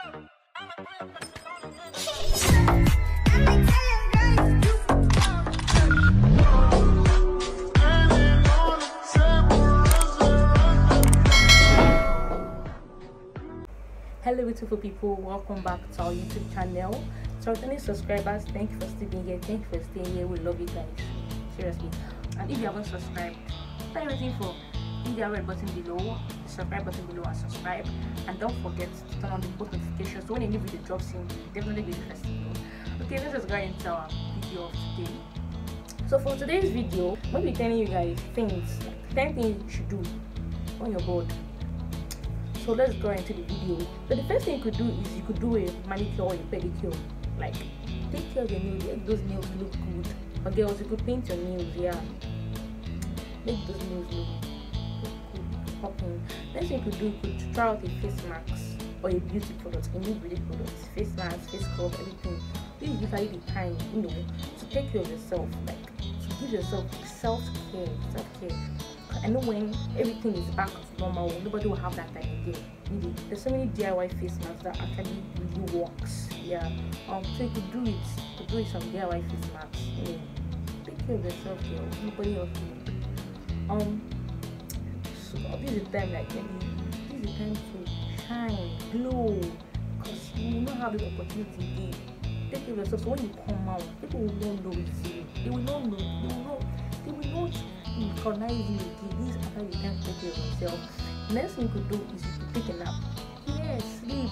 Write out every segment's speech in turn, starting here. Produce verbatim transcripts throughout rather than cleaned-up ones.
Hello beautiful people, welcome back to our YouTube channel. To returning subscribers, thank you for staying here, thank you for staying here, we love you guys, seriously. And if you haven't subscribed, what are you waiting for? Hit the red button below, the subscribe button below and subscribe. And don't forget to turn on the post notifications so when a new video drops in, you'll definitely be interested in it. Okay, let's just go into our video of today. So for today's video, I'm going to be telling you guys things, ten things you should do on your board. So let's go into the video. So the first thing you could do is you could do a manicure or a pedicure. Like, take care of your nails, make those nails look good. Or girls, you could paint your nails, yeah. Make those nails look good, popping. Next thing you could do, you could try out a face mask or a beauty product, a new beauty product, face mask, face scrub, everything. This is usually the time, you know, to take care of yourself, like to give yourself self-care, self-care. I know when everything is back to normal, nobody will have that time again. Really, there's so many D I Y face masks that actually really works. Yeah. Um. So you could do it. You could do it some D I Y face masks. Yeah. Take care of yourself, girl. Nobody else will. Um. So this is the time, like, maybe this is the time to shine, glow, cause you will not have the opportunity again. Take care of yourself. So when you come out, people will not know it's you. They will not know. They will not. They will not. Recognize you, this is how you can take care of yourself. Next thing you could do is you could take a nap. Yes, sleep.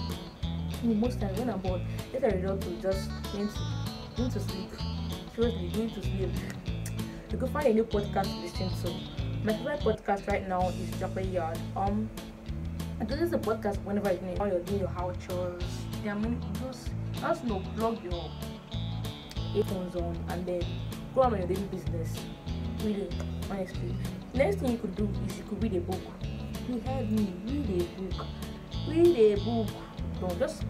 Most times when I'm bored, it's a result to just going to, going to sleep. Seriously, going to sleep. You could find a new podcast to listen to. My favorite podcast right now is Jumper Yard. Um, this is a podcast whenever you're doing, you're doing your house chores. There are many just just you know, plug your headphones on and then go on your daily business. Really, honestly. Next thing you could do is you could read a book. You heard me, read a book. Read a book. No, just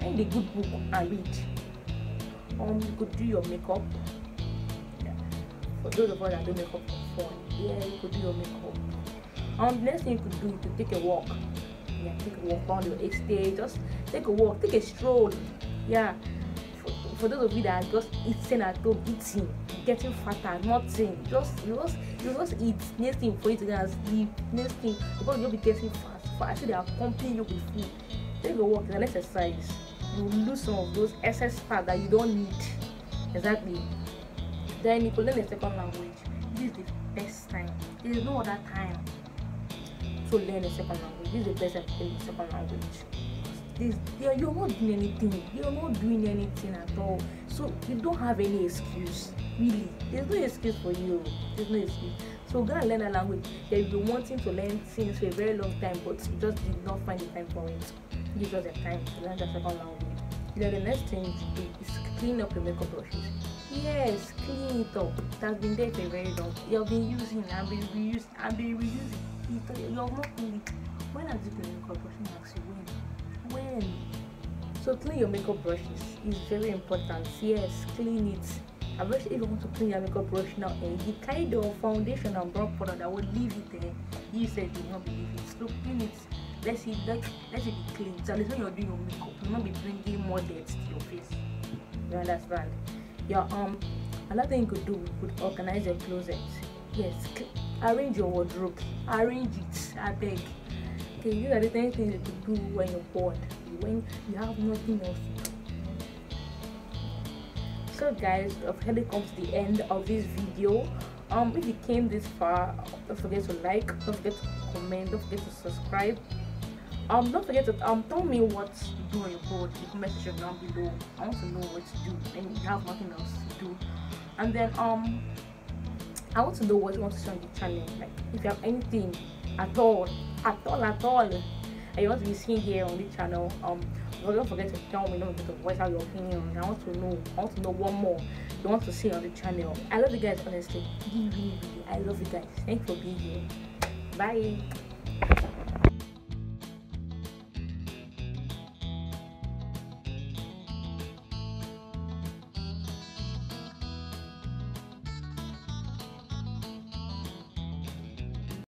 find a good book and read. Um, you could do your makeup. Yeah. For those of us that do makeup for fun, yeah, you could do your makeup. Um, next thing you could do is to take a walk. Yeah, take a walk around your estate. Just take a walk, take a stroll. Yeah. For, for those of you that are just eating at home, eating. Getting fatter, nothing. Just you just you just eat. Next thing for you to go and sleep. Next thing because you'll be getting fast. But actually, they are pumping you with food. Take a walk, it's an exercise. You lose some of those excess fat that you don't need. Exactly. Then you could learn a second language. This is the best time. There is no other time to learn a second language. This is the best time to learn a second language. This you're not doing anything. You're not doing anything at all. So you don't have any excuse. Really, there's no excuse for you. There's no excuse. So go and learn a language. Yeah, you've been wanting to learn things for a very long time, but you just did not find the time for it. Give us the time to learn the second language. Then the next thing to do is clean up your makeup brushes. Yes, clean it up. It has been there for a very long time. You've been using and been reusing and been reusing it. You're not clean it. When have you been makeup brushing? Actually, when? When? So clean your makeup brushes is very important. Yes, clean it. I wish if you want to clean your makeup brush now and eh, the kind of foundation and brown powder that will leave it there, eh, you said you will not believe it. So clean it. Let's see that let's see it clean. So at least when you're doing your makeup, you will not be bringing more dirt to your face. You understand? Yeah, um another thing you could do, you could organize your closet. Yes, arrange your wardrobe. Arrange it, I beg. Okay, these are the things you could do when you're bored. When you have nothing else to do. So guys, here it comes the end of this video. Um, if you came this far, don't forget to like, don't forget to comment, don't forget to subscribe. Um, don't forget to um tell me what to do on your board in the comment section down below. I want to know what to do and you have nothing else to do. And then um, I want to know what you want to see on the channel. Like if you have anything at all, at all, at all, and you want to be seen here on the channel. Um. Don't forget to tell me, don't forget to voice out your opinion. I want to know, I want to know what more you want to see on the channel. I love you guys, honestly. I love you guys. Thanks for being here. Bye.